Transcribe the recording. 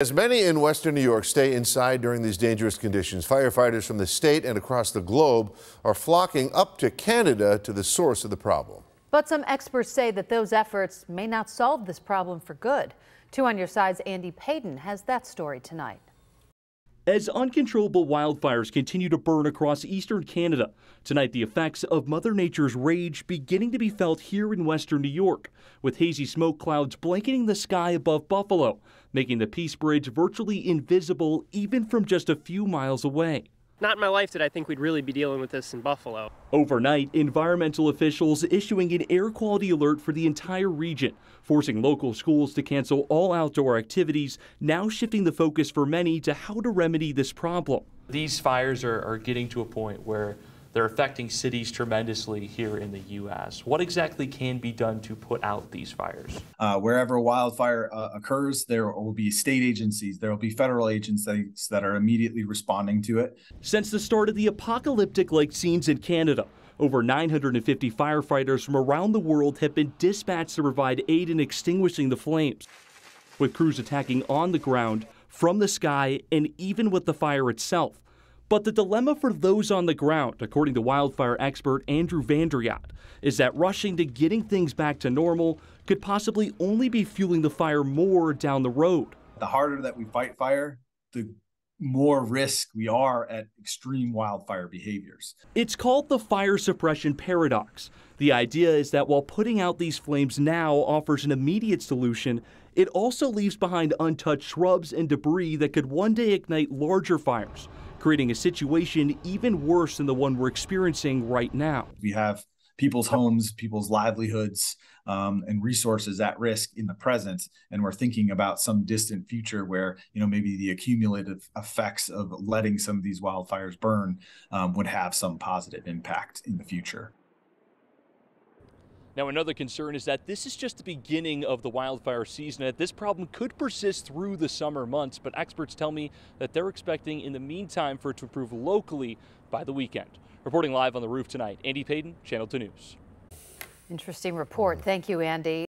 As many in western New York stay inside during these dangerous conditions, firefighters from the state and across the globe are flocking up to Canada to the source of the problem. But some experts say that those efforts may not solve this problem for good. 2 On Your Side's Andy Payton has that story tonight. As uncontrollable wildfires continue to burn across eastern Canada, tonight the effects of Mother Nature's rage beginning to be felt here in western New York, with hazy smoke clouds blanketing the sky above Buffalo, making the Peace Bridge virtually invisible even from just a few miles away. Not in my life did I think we'd really be dealing with this in Buffalo. Overnight, environmental officials issuing an air quality alert for the entire region, forcing local schools to cancel all outdoor activities, now shifting the focus for many to how to remedy this problem. These fires are getting to a point where they're affecting cities tremendously here in the U.S. What exactly can be done to put out these fires? Wherever wildfire occurs, there will be state agencies, there will be federal agencies that are immediately responding to it. Since the start of the apocalyptic-like scenes in Canada, over 950 firefighters from around the world have been dispatched to provide aid in extinguishing the flames, with crews attacking on the ground, from the sky, and even with the fire itself. But the dilemma for those on the ground, according to wildfire expert Andrew Vandriot, is that rushing to getting things back to normal could possibly only be fueling the fire more down the road. The harder that we fight fire, the more risk we are at extreme wildfire behaviors. It's called the fire suppression paradox. The idea is that while putting out these flames now offers an immediate solution, it also leaves behind untouched shrubs and debris that could one day ignite larger fires, creating a situation even worse than the one we're experiencing right now. We have people's homes, people's livelihoods, and resources at risk in the present, and we're thinking about some distant future where, you know, maybe the accumulative effects of letting some of these wildfires burn would have some positive impact in the future. Now, another concern is that this is just the beginning of the wildfire season, that this problem could persist through the summer months, but experts tell me that they're expecting in the meantime for it to improve locally by the weekend. Reporting live on the roof tonight, Andy Payton, Channel 2 News. Interesting report. Thank you, Andy.